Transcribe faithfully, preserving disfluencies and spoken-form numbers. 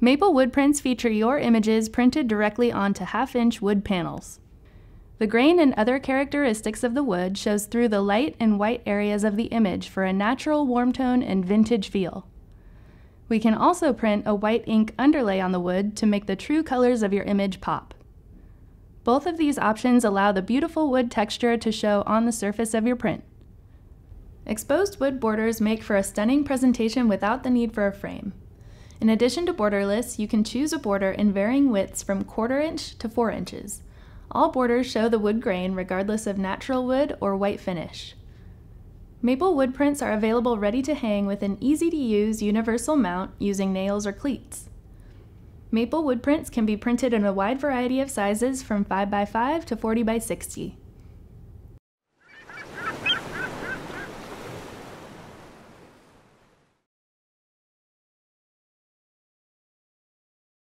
Maple Wood Prints feature your images printed directly onto half-inch wood panels. The grain and other characteristics of the wood shows through the light and white areas of the image for a natural warm tone and vintage feel. We can also print a white ink underlay on the wood to make the true colors of your image pop. Both of these options allow the beautiful wood texture to show on the surface of your print. Exposed wood borders make for a stunning presentation without the need for a frame. In addition to borderless, you can choose a border in varying widths from quarter inch to four inches. All borders show the wood grain regardless of natural wood or white finish. Maple Wood Prints are available ready to hang with an easy-to-use universal mount using nails or cleats. Maple Wood Prints can be printed in a wide variety of sizes from five by five to forty by sixty.